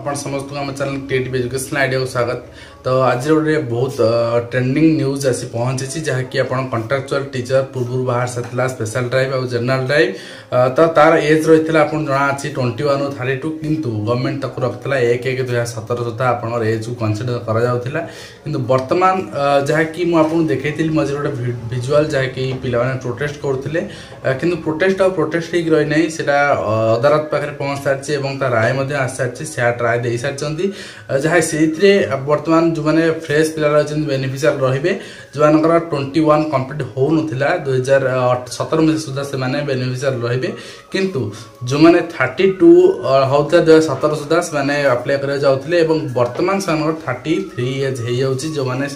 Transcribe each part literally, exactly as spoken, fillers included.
आपण समस्त आम चैनल टीटीपी एजुकेशन आईडिया को स्वागत। तो आज गोटे बहुत ट्रेंडिंग न्यूज आसी पहुंची जहाँकि आप कंट्राक्चुअल टीचर पूर्व बाहर सारा स्पेशल ड्राइव और जनरल ड्राइव तो तार एज रही है आपको जना अच्छी ट्वेंटी वन थर्टी टू किंतु गवर्नमेंट तक रखता एक एक दुई हजार सतर सुधा आपर एज को कनसीडर करा कि बर्तमान जहाँकि मुझे देखी मझे गोटे भिजुआल जहाँकि पाने प्रोटेस्ट करते कि प्रोटेस्ट और प्रोटेस्ट ही रही ना से अदालत पाखे पहुँच सारी और तार राय आस सारी से राय दे सारी जहाँ से बर्तमान जो मैंने फ्रेश पिला रही बेनिफिशियल रे जो मानकर ट्वेंटी वन कम्प्लीट हो ना दुई हजार सतर मसीह सुधा से बेनिफिशियल रे किंतु जो मैंने थर्टी टू होता दुई हजार सतर सुधा से अप्लाई कर जाते बर्तमान से थर्टी थ्री एज हो जो मैंने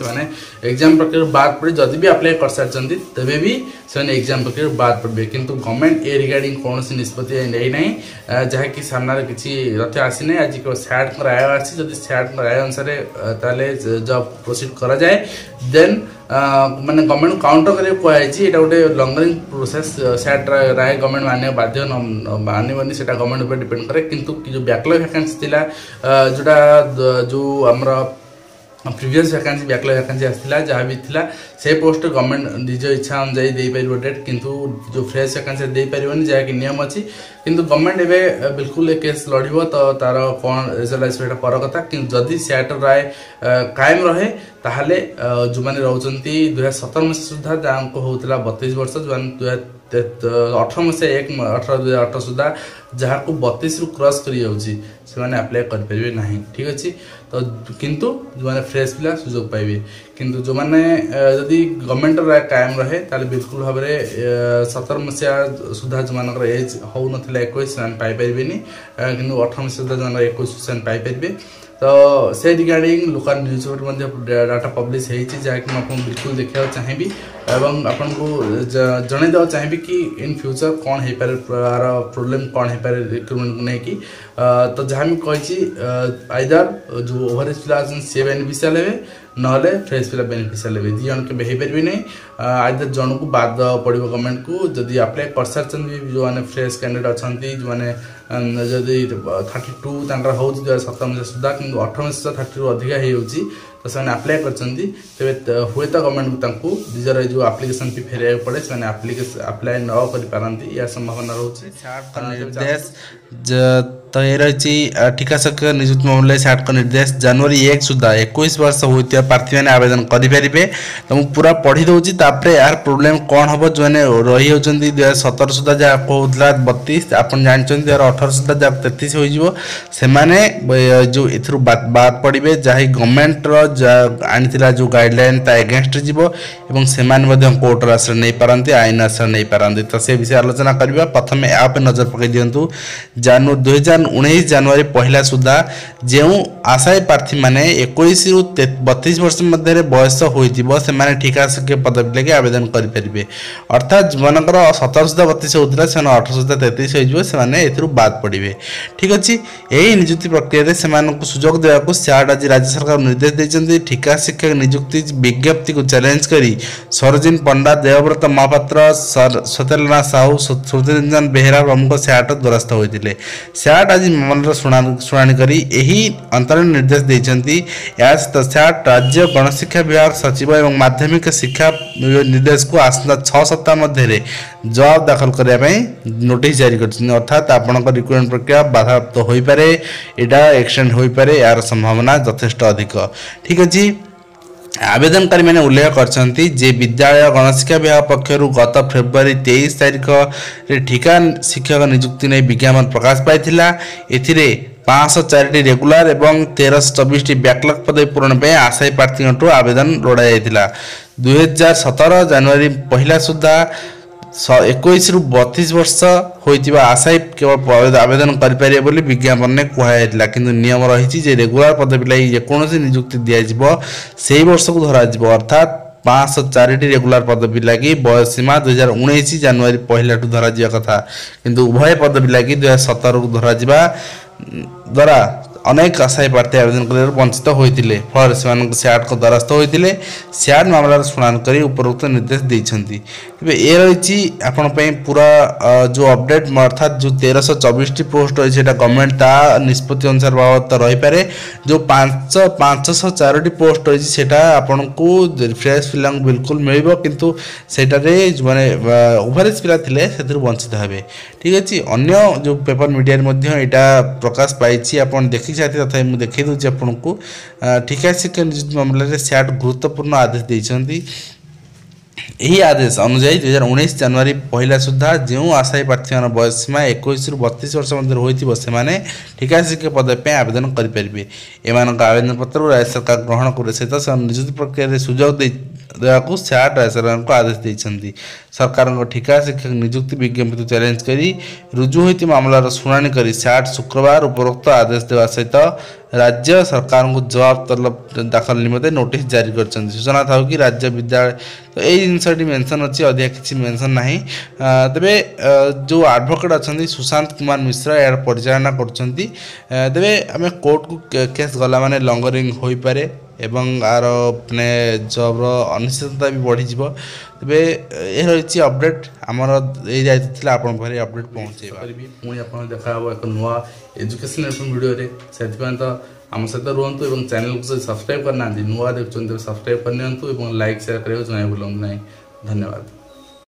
एग्जाम प्रक्रिया बाद पड़े जदि भी अप्लाई कर सारी तेज भी से एग्जाम प्रक्रिया बाद पड़े किंतु गवर्नमेंट ए रिगार्डिंग कौन निष्पत्ति नहीं जहाँकि सामने किसी तथ्य आसीना आज के सैड राय आदि सैड राय अनुसार जॉब प्रोसीड करा जाए देन मैंने गवर्नमेंट काउंटर करके कहुई ये गोटे लंगरिंग प्रोसेस सैड राय गवर्नमेंट मानने बाध्य मानवानी से गवर्नमेंट उपर डिपेंड करे किंतु जो बैकलॉग वैकेंसी थिला जोटा जो आमर प्रिवियस वैकेंसी बैकलॉग वैकेंसी आसाला जहाँ भी था से पोस्ट गवर्नमेंट निज इच्छा अनुजाई दे पार डेट किंतु जो फ्रेश वैकेंसी दे पारनी जहाँकि नियम अच्छी किंतु गवर्नमेंट एवं बिल्कुल केस लड़ो तो तार कौन रिजल्ट आसान पर कथा कि जदि सैट राय कायम रहे ताहले जो मैंने रोचती दुई हजार सतर मसीह सुधा जहाँ होता बतीस वर्ष जो दुई हजार अठर मसीह एक अठर दुई हजार अठर सुधा जहाँ को बतीस रु क्रस करप्लाय करें ना ठीक अच्छे तो किंतु जो मैंने फ्रेश पिला सुजोग पाइबे किंतु जो मैंने जदि गवर्नमेंट राय कायम रहे ताले बिल्कुल भाव में सतर मसीहा सुधा जो मान एज हो ना एक पाइपारे कि अठर मसीह सुधा जो एक पाइपारे तो से regarding local news paper data publish होती जहाँकि मुझे बिल्कुल देखा चाहिए एवं आपको जनई देवा चाहिए कि इन फ्यूचर कौन हो पारे प्रॉब्लम कौन हो पारे रिक्रुटमेंट को लेकिन तो जहाँ भी कही आइदर जो ओवर एज पिला सी बेनिफिशियल हे ना फ्रेश पिला बेनिफिशियल हे दी जन के पारे ना आइदर जन को बाद पड़ो गवर्नमेंट को जदि आप्लाय कर सारी जो मैंने फ्रेश कैंडिडेट अच्छा जो मैंने जदि थर्टी टू तर हो सतर मसीह सुधा कि अठर मसीह थर्टी रु अधिका हो तो से आप्लाय करे हूँ तो गवर्नमेंट को निजर जो आप्लिकेसन भी फेर पड़े से आप्लाय न करपारती या संभावना रोचे। तो ये रही ठिका सख्य निजुक्त मामले साठ का निर्देश जनवरी एक सुधा इक्कीस वर्ष होता प्रार्थी मैंने आवेदन करें तो मुझे पूरा पढ़ी दूसरी तापर यार प्रोब्लेम कौन हम जो मैंने रही हो दुई हजार सतर सुधा जहाँ कहला बतीस आप जानते दुई हजार अठर सुधा जहाँ तेतीस जो एथु बाद पड़े जहाँ गवर्नमेंट आनी जो गाइडलाइन ता एगेन्स्ट जीवन से कोर्टर आश्रय नहीं पारती आईन आश्रय नहीं पारती तो से विषय आलोचना करवा प्रथम या नजर पकड़ दिंतु जानु दुई हजार उन्नीस जनवरी पहला सुधा जो आशायी प्रार्थी मैंने इक्कीस रु बतीस वर्ष मध्य बयस होने ठिका सख्य पदवी लगे आवेदन करें अर्थात मनकर सतर सुधा बतीस होता से अठर सुधा तेतीस हो बाद पड़े ठीक अच्छे। यही निजुक्ति प्रक्रिया से सुजोग देवाक स्याड आज राज्य सरकार निर्देश देते ठिका शिक्षक निजुक्ति विज्ञप्ति को चैलेंज कर सरोजिन पंडा देवव्रत महापात्र सत्यनारायण साहू सुरंजन बेहरा प्रमुख स्याड द्वारस्थ होते स्याट आज मामलार शुणाणी कर अंतरिम निर्देश देते स्याट राज्य गणशिक्षा विभाग सचिव और माध्यमिक शिक्षा निर्देश को आसंता छः सप्ताह मध्य जवाब दाखल करने नोटिस जारी कर अर्थात आपण रिक्रुटमेंट प्रक्रिया बाधाप्राप्त हो पारे या एक्सटेंड हो पारे यार संभावना यथेष्ट अधिक ठीक अच्छे। आवेदनकारी मैंने उल्लेख करछंती जे विद्यालय गणशिक्षा विभाग पक्षर गत फेब्रुआरी तेईस तारीख रे ठिका शिक्षक नियुक्ति नहीं विज्ञापन प्रकाश पाइथिला एथिरे पाँच सौ चार रेगुलर और तेरह सौ चौबीस बैकलॉग पदवी पूरण पर आशायी प्रार्थी आवेदन लोड़ा जाता दुई हजार सतर जनवरी पहला सुधा इक्कीस रु बतीस वर्ष होता आशायी केवल आवेदन करें बोली विज्ञापन में कहला कि नियम रही जे रेगुलर पदवी लगी जेकोसी नियुक्ति दिज्व से वर्ष को धर जाव अर्थात पाँच सौ चार रेगुलर पदवी लगी बयस सीमा दुई हजार उन्नीस जनवरी पहला धर जावा कथा किंतु उभय पदवी लगी दुई हजार सतर को धर जावा द्वारा अनेक आशायी प्रार्थी आवेदन कर वंचित होते फल से स्याट द्वारस्थ होते स्याट मामलार शुणानी कर उपरोक्त निर्देश देते। तेज ये रही आपंपाई पूरा जो अपडेट अर्थात जो तेरह सौ चौबीस टी पोस्ट रही है गवर्नमेंट ता निष्पत्ति अनुसार बाबत रहीपे जो पाँच पाँच सौ चार पोस्ट रही है आपन को फ्रेश पिला बिल्कुल मिल कितु सेटारे मैंने ओभरेज पिला थे से वंचित हे। ठीक अच्छे अगर जो पेपर मीडिया यहाँ प्रकाश पाई आप देखी साथी तथा मुझे देखे दूसरी आपको ठिका शिक्षा नियुक्ति मामलें स्याट गुरुत्वपूर्ण आदेश देते। यही आदेश अनुजाई दुई हजार उन्नीस जनवरी पहला सुधा जो आशायी प्रार्थी बयस सीमा एक बतीस वर्ष मध्य होने ठिका शिक्षक पदवीप आवेदन करेंगे। एम आवेदन पत्र राज्य सरकार ग्रहण करे सहित से निजुक्ति प्रक्रिया सुझाव देवाक स्याट राज्य सरकार को आदेश देते। सरकार ठिका शिक्षक निजुक्ति विज्ञप्ति चैलेंज कर रुजु होती मामलार शुणानी कर स्याट शुक्रवार उपरोक्त आदेश देवा सहित राज्य सरकार को जवाब तलब दाखल निमित्ते नोटिस जारी कर सूचना था कि राज्य विद्यालय तो यही जिनटी मेनसन अच्छी अधिक किसी मेनसन ना। तेबे जो एडवोकेट अच्छा सुशांत कुमार मिश्रा यार परिचालना करे आम कोर्ट को केस गला माने लंगरिंग हो पारे एवं आर अपने जब्र अनिश्चितता भी बढ़ीज। तेबे ये रही अपडेट आमर ये जाती आपन भारी अपडेट पहुँचेगा पुणी आप देखा एक नुआ एजुकेशनल वीडियो से तो आम सहित रुहतु चैनल को सब्सक्राइब करना नुआ देखते सब्सक्राइब करनी लाइक सेयार कर भूलु ना। धन्यवाद।